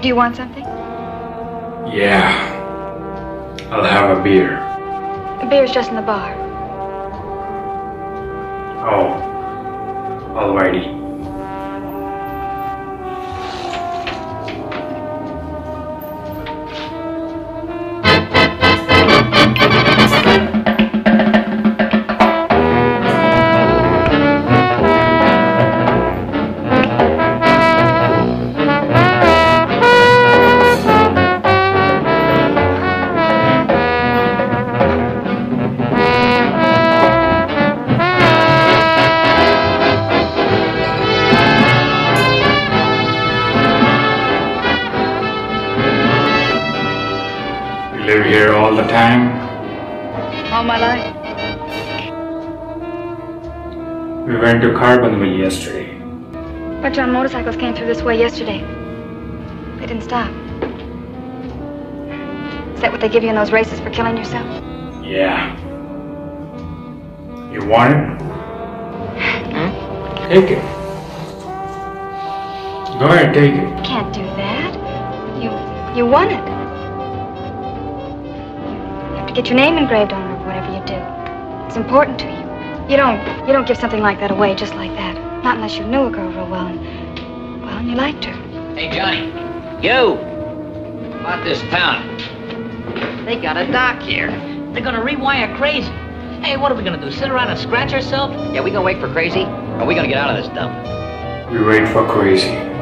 Do you want something? Yeah. I'll have a beer. A beer's just in the bar. Oh. Alrighty. Live here all the time? All my life. We went to Carbon Mill yesterday. But John motorcycles came through this way yesterday. They didn't stop. Is that what they give you in those races for killing yourself? Yeah. You want it? Huh? Take it. Go ahead, take it. You can't do that. You want it. Get your name engraved on it, or whatever you do. It's important to you. You don't give something like that away just like that. Not unless you knew a girl real well and you liked her. Hey, Johnny. You! About this town. They got a dock here. They're gonna rewire crazy. Hey, what are we gonna do? Sit around and scratch ourselves? Yeah, we gonna wait for crazy? Or are we gonna get out of this dump? We wait for crazy.